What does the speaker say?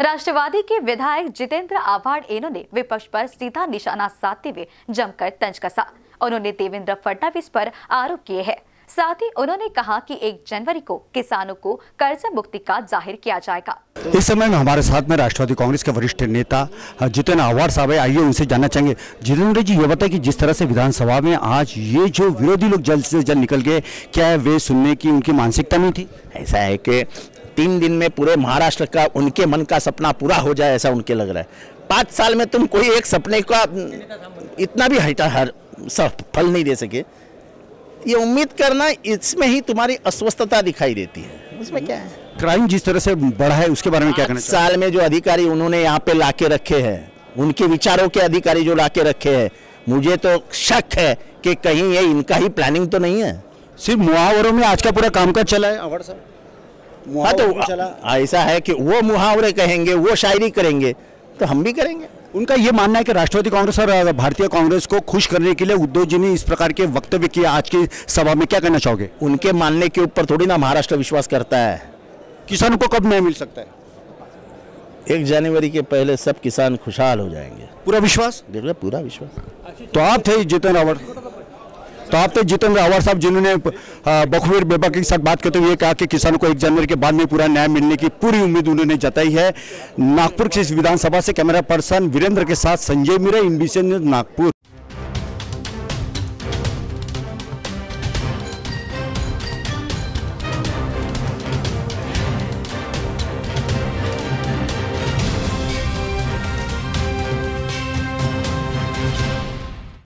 राष्ट्रवादी के विधायक जितेंद्र आव्हाड ने विपक्ष पर सीधा निशाना साधते हुए जमकर तंज कसा। उन्होंने देवेंद्र फडणवीस पर आरोप किए हैं। साथ ही उन्होंने कहा कि 1 जनवरी को किसानों को कर्ज मुक्ति का जाहिर किया जाएगा। इस समय में हमारे साथ में राष्ट्रवादी कांग्रेस के वरिष्ठ नेता जितेंद्र आव्हाड साहब है। आइए उनसे जानना चाहेंगे। जितेंद्र जी, ये बताएं कि जिस तरह से विधानसभा में आज ये जो विरोधी लोग जल्द से जल्द निकल गए, क्या वे सुनने की उनकी मानसिकता नहीं थी? ऐसा है कि 3 दिन में पूरे महाराष्ट्र का उनके मन का सपना पूरा हो जाए, ऐसा उनके लग रहा है। 5 साल में तुम कोई एक सपने का इतना भी फल नहीं दे सके, ये उम्मीद करना, इसमें ही तुम्हारी अस्वस्थता दिखाई देती है। उसमें क्या है? क्राइम जिस तरह से बढ़ा है उसके बारे में क्या कहना? साल में जो अधिकारी उन्होंने यहाँ पे लाके रखे हैं, उनके विचारों के अधिकारी जो लाके रखे हैं, मुझे तो शक है कि कहीं ये इनका ही प्लानिंग तो नहीं है। सिर्फ मुहावरों में आज का पूरा कामकाज चला है आव्हाड साहब। हाँ, तो ऐसा है कि वो मुहावरे कहेंगे, वो शायरी करेंगे, तो हम भी करेंगे। उनका ये मानना है कि राष्ट्रवादी कांग्रेस और भारतीय कांग्रेस को खुश करने के लिए उद्धव जी ने इस प्रकार के वक्तव्य किए आज की सभा में। क्या कहना चाहोगे? उनके मानने के ऊपर थोड़ी ना महाराष्ट्र विश्वास करता है। किसानों को कब न्याय मिल सकता है? 1 जनवरी के पहले सब किसान खुशहाल हो जाएंगे। पूरा विश्वास, पूरा विश्वास। तो आप थे जितेंद्र आव्हाड, साहब जिन्होंने बखूबी बेबाकी के साथ बात करते हुए कहा कि किसानों को 1 जनवरी के बाद में पूरा न्याय मिलने की पूरी उम्मीद उन्होंने जताई है। नागपुर के इस विधानसभा से कैमरा पर्सन वीरेंद्र के साथ संजय मीरा, इन बीसी नागपुर।